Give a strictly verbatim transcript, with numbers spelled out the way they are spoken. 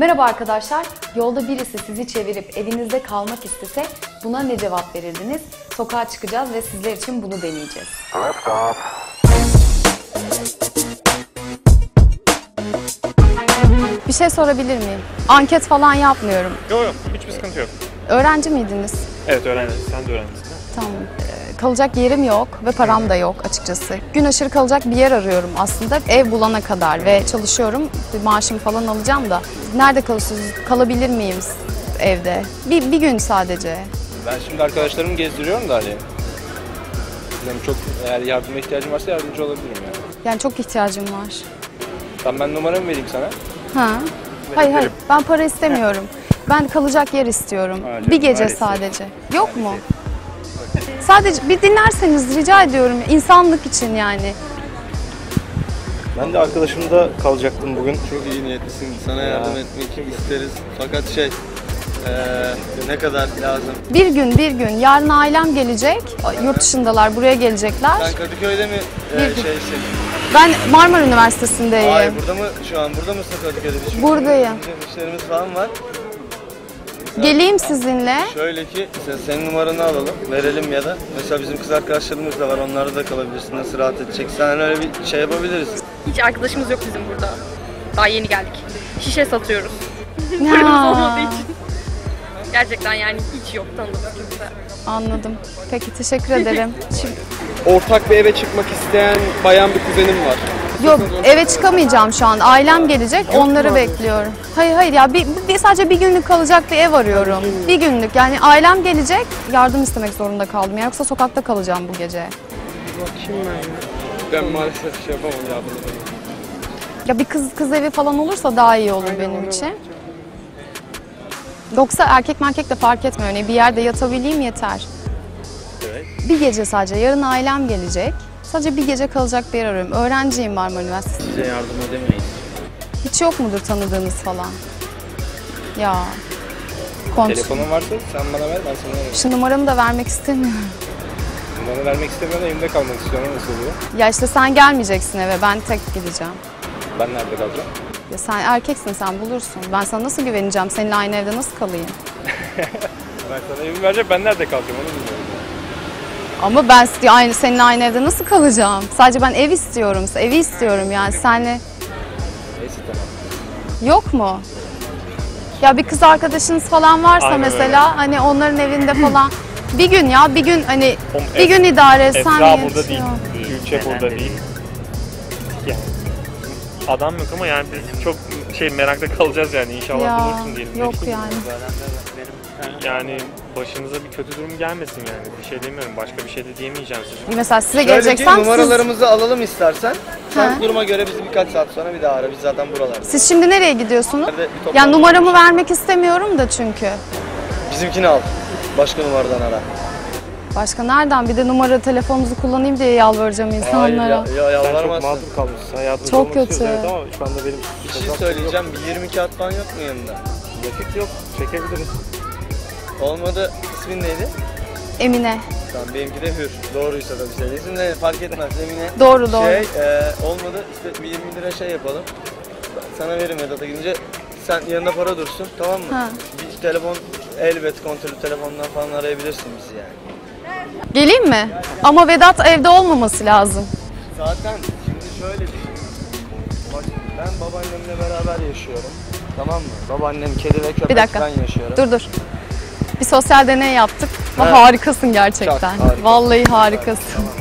Merhaba arkadaşlar, yolda birisi sizi çevirip evinizde kalmak istese buna ne cevap verirdiniz? Sokağa çıkacağız ve sizler için bunu deneyeceğiz. Bir şey sorabilir miyim? Anket falan yapmıyorum. Yok yok, hiçbir sıkıntı yok. Öğrenci miydiniz? Evet, öğrenci. Sen de öğrencisin. Tamam. Kalacak yerim yok ve param da yok açıkçası. Gün aşırı kalacak bir yer arıyorum aslında. Ev bulana kadar ve çalışıyorum. Bir maaşım falan alacağım da. Nerede kalıyorsunuz? Kalabilir miyim evde? Bir, bir gün sadece. Ben şimdi arkadaşlarımı gezdiriyorum da hani. Benim çok eğer yardıma ihtiyacım varsa yardımcı olabilirim yani. Yani çok ihtiyacım var. Tamam, ben numaramı vereyim sana. Ha. Hayır hayır, ben para istemiyorum. Ben kalacak yer istiyorum. Aynen, bir gece sadece. Yok Aynen. mu? Sadece bir dinlerseniz rica ediyorum, insanlık için yani. Ben de arkadaşımda kalacaktım bugün. Çok iyi niyetlisin, sana yardım ya. etmek isteriz. Fakat şey, ee, ne kadar lazım? Bir gün bir gün, yarın ailem gelecek, evet. Yurt dışındalar, buraya gelecekler. Ben Kadıköy'de mi ee, şey, şey? Ben Marmara Üniversitesi'ndeyim. Ay, burada mı şu an, burada mısın Kadıköy'de? Şimdi buradayım. İşlerimiz falan var. Geleyim sizinle. Şöyle ki, senin numaranı alalım, verelim ya da mesela bizim kız arkadaşlarımız da var, onlara da kalabilirsin, nasıl rahat edeceksin, sen öyle bir şey yapabiliriz. Hiç arkadaşımız yok bizim burada, daha yeni geldik. Şişe satıyoruz, paramız olmadığı için. Gerçekten yani hiç yok tanıdık kimse. Anladım, peki teşekkür ederim. Şimdi... Ortak bir eve çıkmak isteyen bayan bir kuzenim var. Yok, eve çıkamayacağım şu an. Ailem gelecek, onları bekliyorum. Hayır hayır ya, bir, bir, sadece bir günlük kalacak bir ev arıyorum. Bir günlük yani, ailem gelecek, yardım istemek zorunda kaldım. Yani yoksa sokakta kalacağım bu gece. Bakayım ben. Ben maalesef şey yapamam ya bunu. Ya bir kız kız evi falan olursa daha iyi olur benim için. Yoksa erkek merkek de fark etmiyor. Yani bir yerde yatabileyim yeter. Bir gece sadece, yarın ailem gelecek. Sadece bir gece kalacak bir yer arıyorum. Öğrenciyim Marmara Üniversitesi'nde. Size yardım edemeyiz. Hiç yok mudur tanıdığınız falan? Ya. Kont Telefonun varsa sen bana ver, ben sana vereyim. Şu numaramı da vermek istemiyorum. Numaramı vermek istemiyorum, elimde kalmak istiyorum. Nasıl oluyor? Ya işte sen gelmeyeceksin eve, ben tek gideceğim. Ben nerede kalacağım? Ya sen erkeksin, sen bulursun. Ben sana nasıl güveneceğim? Seninle aynı evde nasıl kalayım? Ben sana evimi vereceğim, ben nerede kalacağım onu bilmiyorum. Ama ben aynı seninle aynı evde nasıl kalacağım? Sadece ben ev istiyorum, evi istiyorum yani senle. Yok mu? Ya bir kız arkadaşınız falan varsa Aynen mesela öyle. Hani onların evinde falan bir gün ya bir gün hani Om, bir ev, gün idare etsen yetiyor. Esra burada değil, Gülçe burada değil. Yani, adam yok ama yani biz çok şey merakla kalacağız yani, inşallah ya, bulursun diyelim. Yok yani. Yani başınıza bir kötü durum gelmesin yani, bir şey demiyorum, başka bir şey de diyemeyeceğim size. Mesela size geleceksem siz... numaralarımızı alalım istersen. Sen ha. duruma göre bizi birkaç saat sonra bir daha ara, biz zaten buralarda. Siz şimdi nereye gidiyorsunuz? Ya yani numaramı vermek istemiyorum da çünkü. Bizimkini al, başka numaradan ara. Başka nereden? Bir de numara telefonunuzu kullanayım diye yalvaracağım insanlara. Hayır, ya, ya, yalvarmazsın. Ben çok mağdur kalmışsın, hayatımda olmak kötü. Evet, ama şu anda benim... Bir şey söyleyeceğim, yok. Bir yirmi kağıt falan yok mu yanında? Yakıt yok, çekebiliriz. Olmadı, ismin neydi? Emine. Tamam, benimki de Hür. Doğruysa da bir şey. İsim de fark etmez, Emine. Doğru, doğru. Şey, e, olmadı, işte yirmi lira şey yapalım. Sana veririm Vedat'a gidince, sen yanında para dursun, tamam mı? Ha. Bir telefon, elbet kontrolü telefondan falan arayabilirsin bizi yani. Geleyim mi? Yani. Ama Vedat evde olmaması lazım. Zaten şimdi şöyle düşün. Bak, ben babaannemle beraber yaşıyorum, tamam mı? Babaannem kedi ve köpekten yaşıyorum. Dur dur. Bir sosyal deney yaptık. Evet. Harikasın gerçekten. Çok, harika. Vallahi harikasın. Harika.